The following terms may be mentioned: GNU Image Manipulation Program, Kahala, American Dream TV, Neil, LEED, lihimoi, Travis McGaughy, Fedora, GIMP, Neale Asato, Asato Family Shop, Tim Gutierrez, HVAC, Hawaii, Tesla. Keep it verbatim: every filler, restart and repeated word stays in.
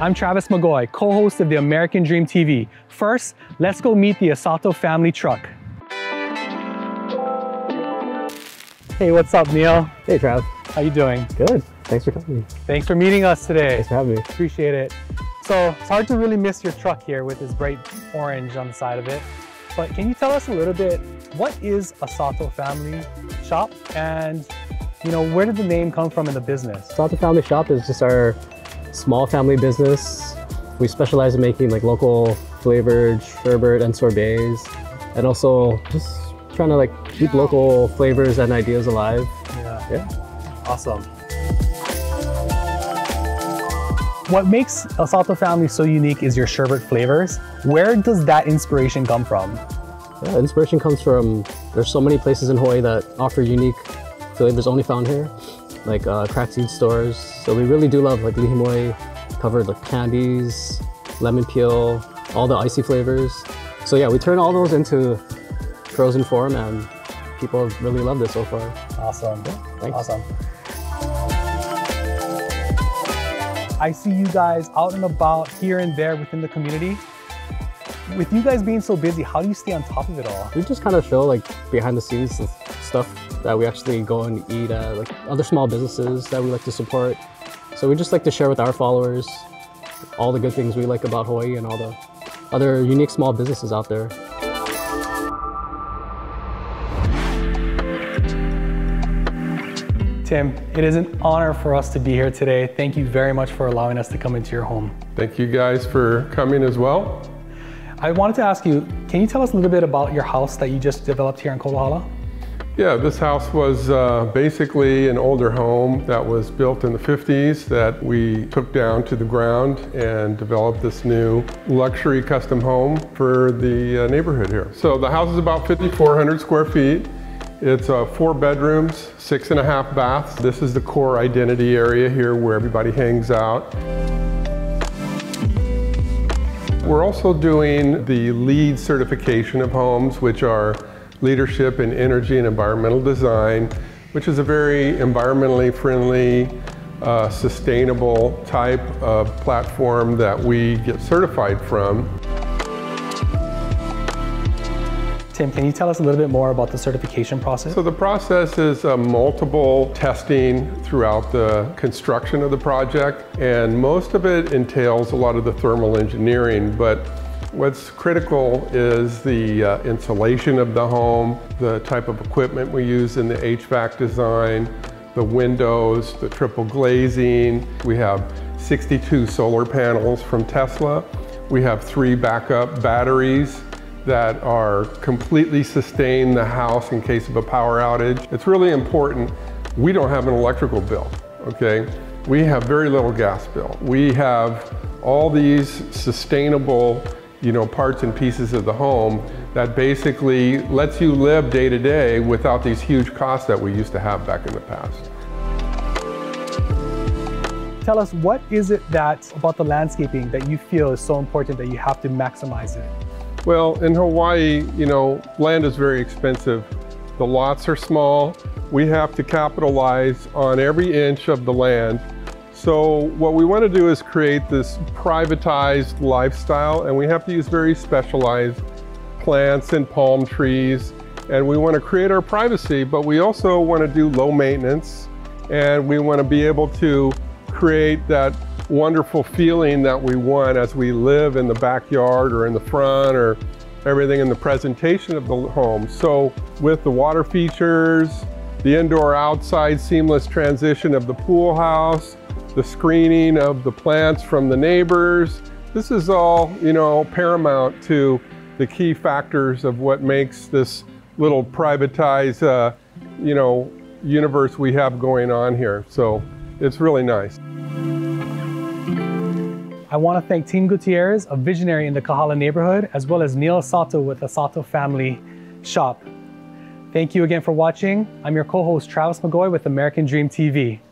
I'm Travis McGaughy, co-host of the American Dream T V. First, let's go meet the Asato family truck. Hey, what's up, Neil? Hey, Travis. How you doing? Good. Thanks for coming. Thanks for meeting us today. Thanks for having me. Appreciate it. So, it's hard to really miss your truck here with this bright orange on the side of it. But can you tell us a little bit, what is Asato Family Shop? And, you know, where did the name come from in the business? Asato Family Shop is just our small family business. We specialize in making like local flavored sherbet and sorbets, and also just trying to like keep yeah. local flavors and ideas alive. Yeah. yeah. Awesome. What makes Asato Family so unique is your sherbet flavors. Where does that inspiration come from? Yeah, inspiration comes from, there's so many places in Hawaii that offer unique flavors only found here, like uh, cracked seed stores. So we really do love like lihimoi, covered like candies, lemon peel, all the icy flavors. So yeah, we turn all those into frozen form, and people really love this so far. Awesome. Yeah, thanks. Awesome. I see you guys out and about here and there within the community. With you guys being so busy, how do you stay on top of it all? We just kind of show like behind the scenes and stuff that we actually go and eat at like other small businesses that we like to support. So we just like to share with our followers all the good things we like about Hawaii and all the other unique small businesses out there. Tim, it is an honor for us to be here today. Thank you very much for allowing us to come into your home. Thank you guys for coming as well. I wanted to ask you, can you tell us a little bit about your house that you just developed here in Kahala? Yeah, this house was uh, basically an older home that was built in the fifties that we took down to the ground and developed this new luxury custom home for the uh, neighborhood here. So the house is about fifty-four hundred square feet. It's uh, four bedrooms, six and a half baths. This is the core identity area here where everybody hangs out. We're also doing the LEED certification of homes, which are leadership in energy and environmental design, which is a very environmentally friendly, uh, sustainable type of platform that we get certified from. Tim, can you tell us a little bit more about the certification process? So the process is uh, multiple testing throughout the construction of the project, and most of it entails a lot of the thermal engineering, but what's critical is the uh, insulation of the home, the type of equipment we use in the H V A C design, the windows, the triple glazing. We have sixty-two solar panels from Tesla. We have three backup batteries that are completely sustain the house in case of a power outage. It's really important. We don't have an electrical bill, okay? We have very little gas bill. We have all these sustainable, you know, parts and pieces of the home that basically lets you live day to day without these huge costs that we used to have back in the past. Tell us, what is it that about the landscaping that you feel is so important that you have to maximize it? Well, in Hawaii, you know, land is very expensive. The lots are small. We have to capitalize on every inch of the land. So what we want to do is create this privatized lifestyle, and we have to use very specialized plants and palm trees. And we want to create our privacy, but we also want to do low maintenance, and we want to be able to create that wonderful feeling that we want as we live in the backyard or in the front or everything in the presentation of the home. So with the water features, the indoor outside seamless transition of the pool house, the screening of the plants from the neighbors, this is all, you know, paramount to the key factors of what makes this little privatized, uh, you know, universe we have going on here. So it's really nice. I want to thank Tim Gutierrez, a visionary in the Kahala neighborhood, as well as Neale Asato with Asato Family Shop. Thank you again for watching. I'm your co-host Travis McGoy with American Dream T V.